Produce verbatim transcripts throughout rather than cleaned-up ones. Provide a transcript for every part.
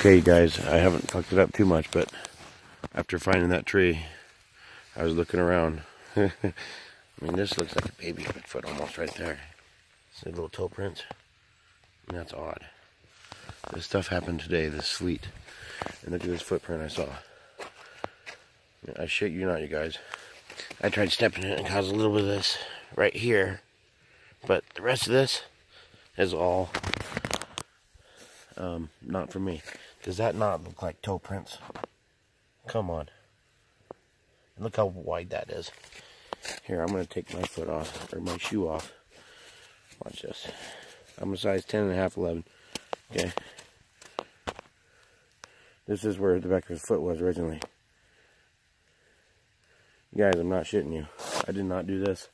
Okay guys, I haven't fucked it up too much, but after finding that tree, I was looking around. I mean, this looks like a baby Bigfoot almost right there. See the little toe prints? I mean, that's odd. This stuff happened today, this sleet. And look at this footprint I saw. I shit you not, you guys. I tried stepping in it and caused a little bit of this right here. But the rest of this is all um, not for me. Does that not look like toe prints? Come on. And look how wide that is. Here, I'm going to take my foot off, or my shoe off. Watch this. I'm a size ten and a half, eleven. Okay. This is where the back of his foot was originally. You guys, I'm not shitting you. I did not do this.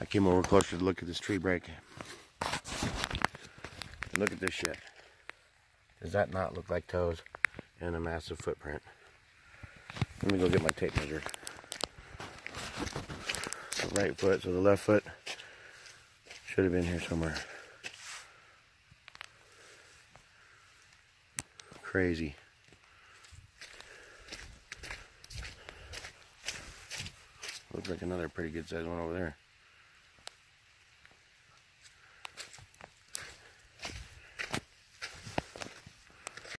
I came over closer to look at this tree break. And look at this shit. Does that not look like toes and a massive footprint? Let me go get my tape measure. The right foot, so the left foot should have been here somewhere. Crazy. Looks like another pretty good sized one over there.